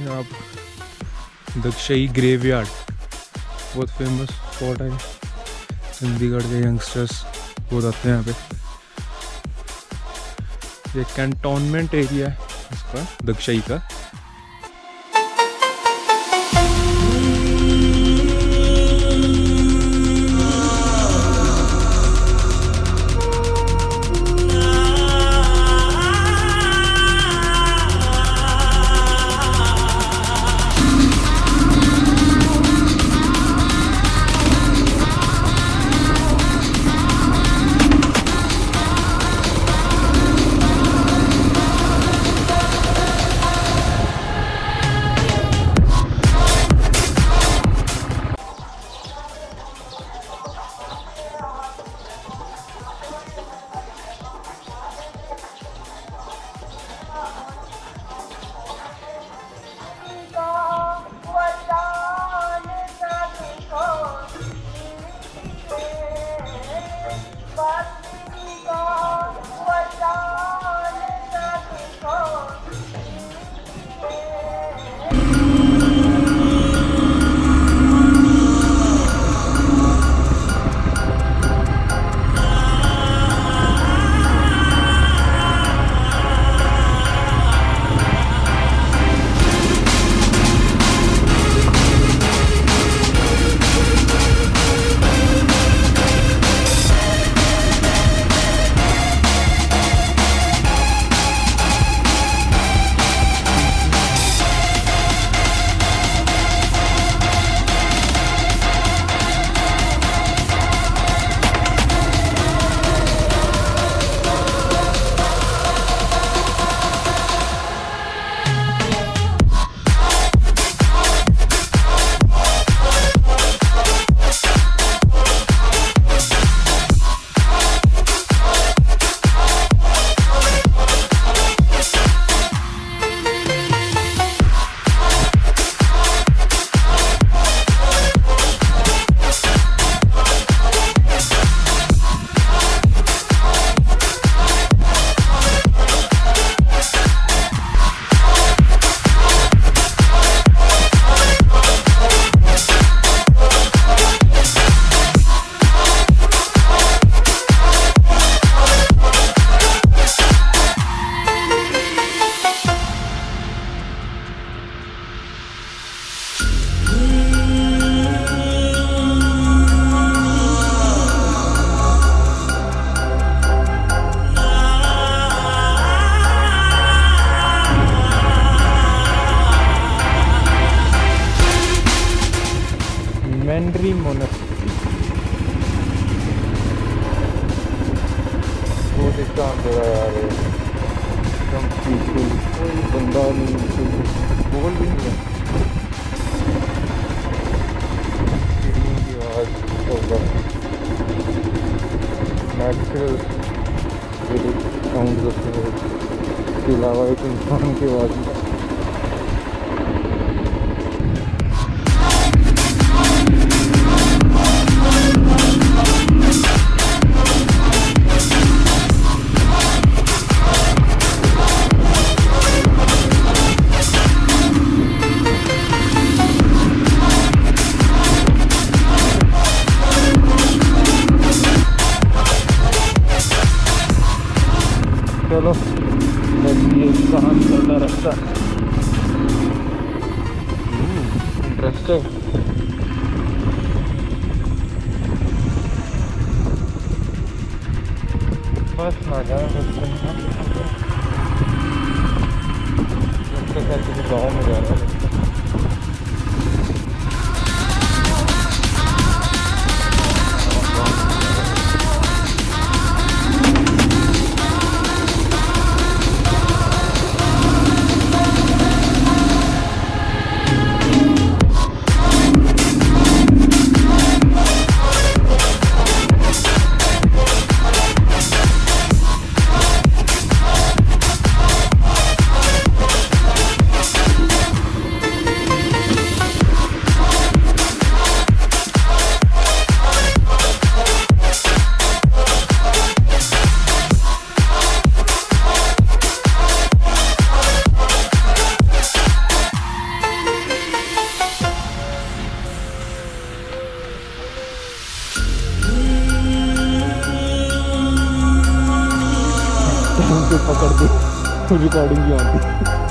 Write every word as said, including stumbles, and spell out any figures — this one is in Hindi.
हैं आप दक्षई ग्रेवयार्ड, बहुत फेमस स्पॉट है। सिंधीगढ़ के यंगस्टर्स बहुत आते हैं यहाँ पे। ये कैंटोनमेंट एरिया है इसका, दक्षई का। Natural, चलो कहाँ चलता रास्ता इंटरेस्टिंग। बस आ जाए किसी गाँव में जा रहा है। recording you on.